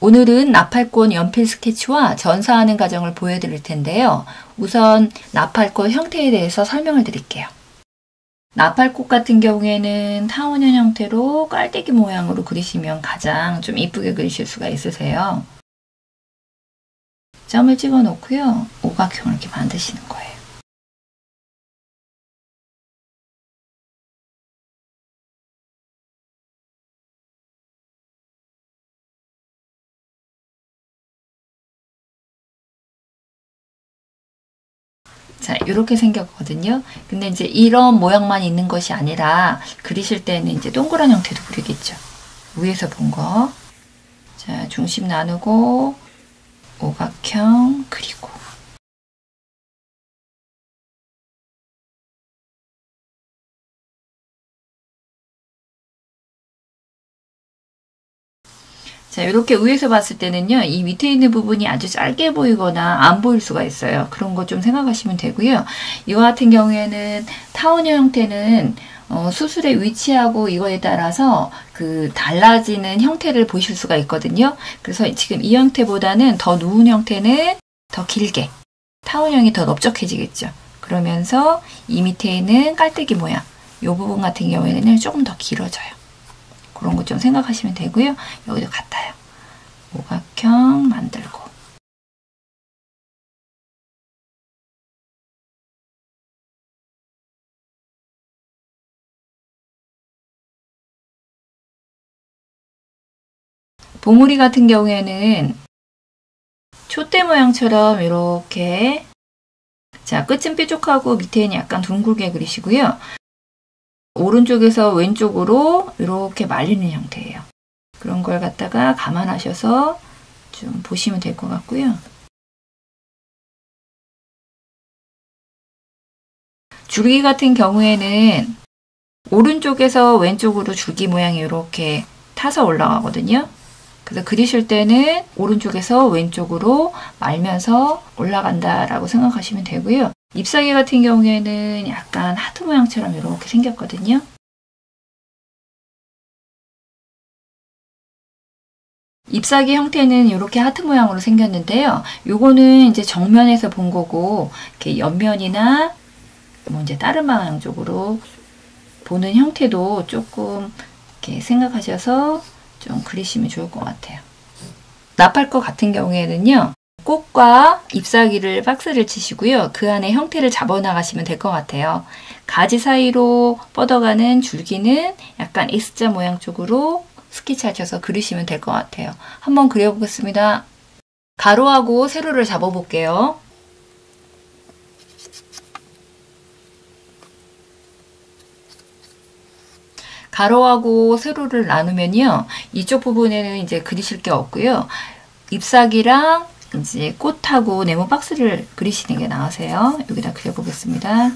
오늘은 나팔꽃 연필 스케치와 전사하는 과정을 보여드릴 텐데요. 우선 나팔꽃 형태에 대해서 설명을 드릴게요. 나팔꽃 같은 경우에는 타원형 형태로 깔때기 모양으로 그리시면 가장 좀 이쁘게 그리실 수가 있으세요. 점을 찍어 놓고요. 오각형을 이렇게 만드시는 거예요. 자, 이렇게 생겼거든요. 근데 이제 이런 모양만 있는 것이 아니라 그리실 때는 이제 동그란 형태도 그리겠죠. 위에서 본 거. 자, 중심 나누고 오각형 그리고. 자, 이렇게 위에서 봤을 때는요, 이 밑에 있는 부분이 아주 짧게 보이거나 안 보일 수가 있어요. 그런 거 좀 생각하시면 되고요. 이와 같은 경우에는 타원형 형태는 수술의 위치하고 이거에 따라서 그 달라지는 형태를 보실 수가 있거든요. 그래서 지금 이 형태보다는 더 누운 형태는 더 길게, 타원형이 더 넓적해지겠죠. 그러면서 이 밑에 있는 깔때기 모양, 이 부분 같은 경우에는 조금 더 길어져요. 그런 거 좀 생각하시면 되고요. 여기도 같아요. 오각형 만들고. 봉우리 같은 경우에는 촛대 모양처럼 이렇게, 자, 끝은 뾰족하고 밑에는 약간 둥글게 그리시고요. 오른쪽에서 왼쪽으로 이렇게 말리는 형태예요. 그런 걸 갖다가 감안하셔서 좀 보시면 될 것 같고요. 줄기 같은 경우에는 오른쪽에서 왼쪽으로 줄기 모양이 이렇게 타서 올라가거든요. 그래서 그리실 때는 오른쪽에서 왼쪽으로 말면서 올라간다라고 생각하시면 되고요. 잎사귀 같은 경우에는 약간 하트 모양처럼 이렇게 생겼거든요. 잎사귀 형태는 이렇게 하트 모양으로 생겼는데요. 요거는 이제 정면에서 본 거고, 이렇게 옆면이나 뭐 이제 다른 방향 쪽으로 보는 형태도 조금 이렇게 생각하셔서 좀 그리시면 좋을 것 같아요. 나팔꽃 같은 경우에는요. 꽃과 잎사귀를 박스를 치시고요. 그 안에 형태를 잡아나가시면 될 것 같아요. 가지 사이로 뻗어가는 줄기는 약간 S자 모양 쪽으로 스케치하셔서 그리시면 될 것 같아요. 한번 그려보겠습니다. 가로하고 세로를 잡아볼게요. 가로하고 세로를 나누면요. 이쪽 부분에는 이제 그리실 게 없고요. 잎사귀랑 이제 꽃하고 네모 박스를 그리시는 게 나으세요. 여기다 그려보겠습니다.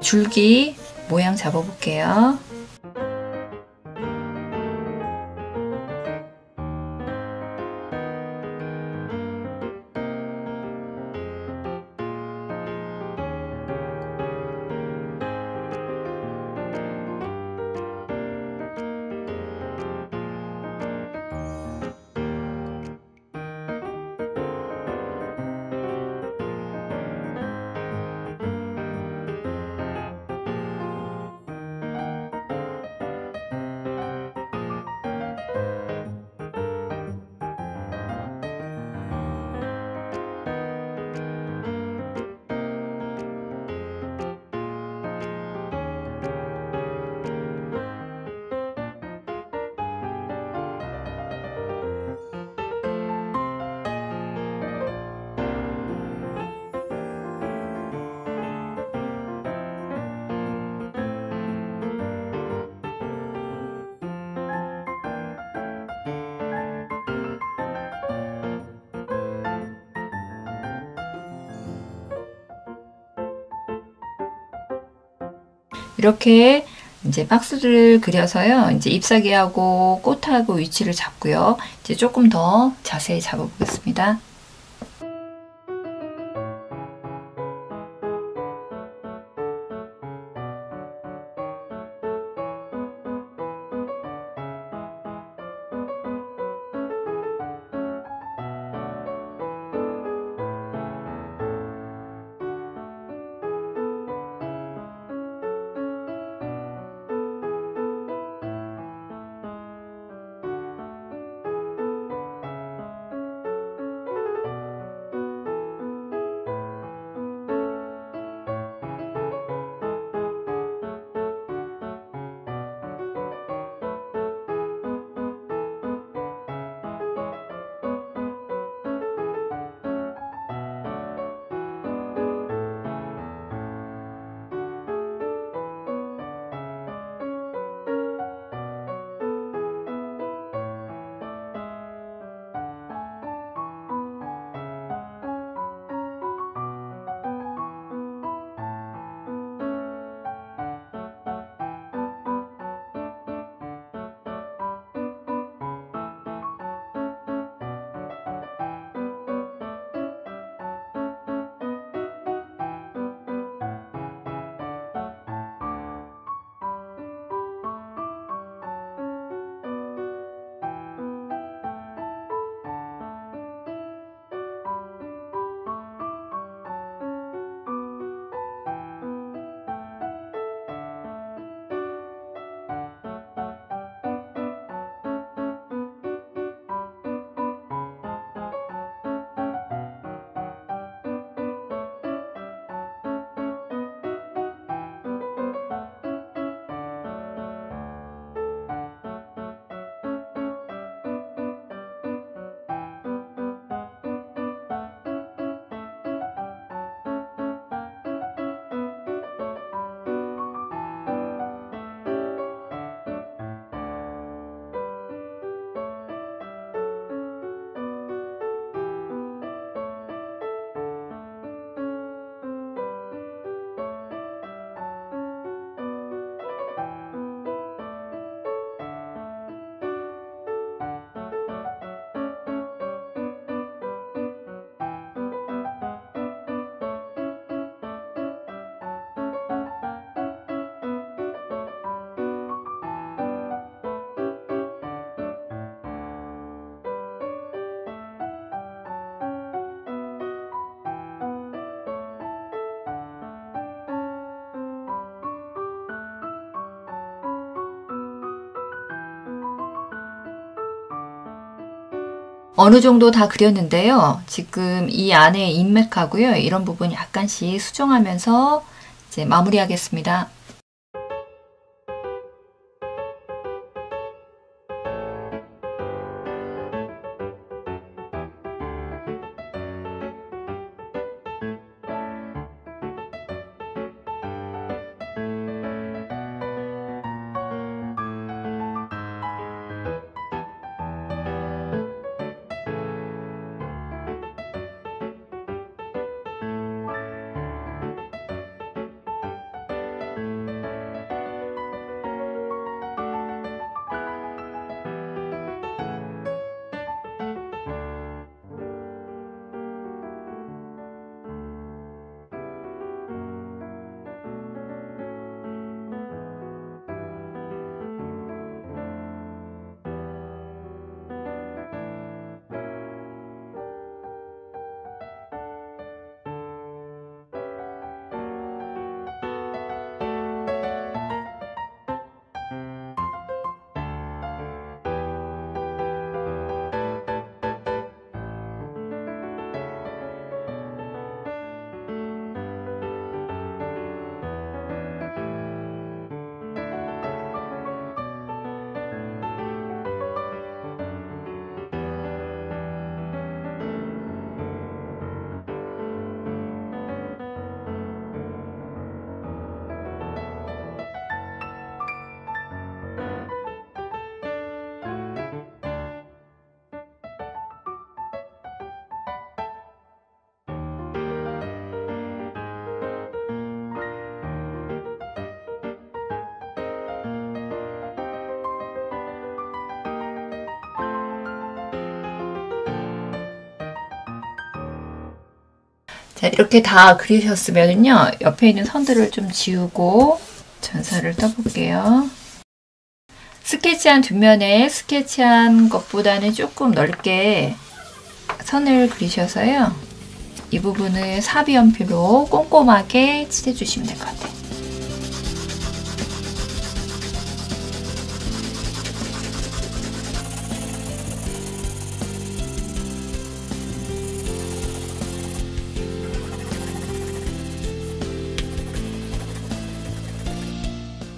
줄기 모양 잡아볼게요. 이렇게 이제 박스를 그려서요. 이제 잎사귀하고 꽃하고 위치를 잡고요. 이제 조금 더 자세히 잡아보겠습니다. 어느 정도 다 그렸는데요. 지금 이 안에 인맥하고요. 이런 부분 약간씩 수정하면서 이제 마무리하겠습니다. 이렇게 다 그리셨으면요, 옆에 있는 선들을 좀 지우고 전선을 떠볼게요. 스케치한 뒷면에 스케치한 것보다는 조금 넓게 선을 그리셔서요, 이 부분을 사비 연필로 꼼꼼하게 칠해주시면 될 것 같아요.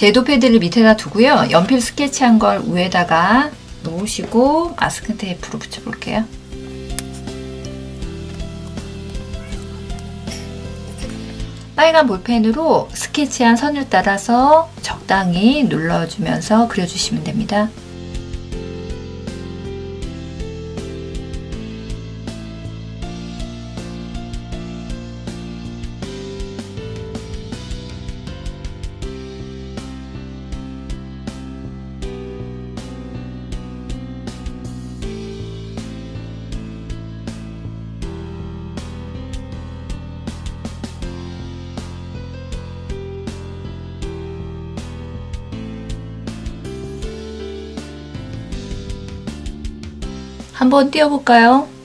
제도 패드를 밑에다 두고요. 연필 스케치한 걸 위에다가 놓으시고 마스킹 테이프로 붙여볼게요. 빨간 볼펜으로 스케치한 선을 따라서 적당히 눌러주면서 그려주시면 됩니다. 한번 띄워볼까요?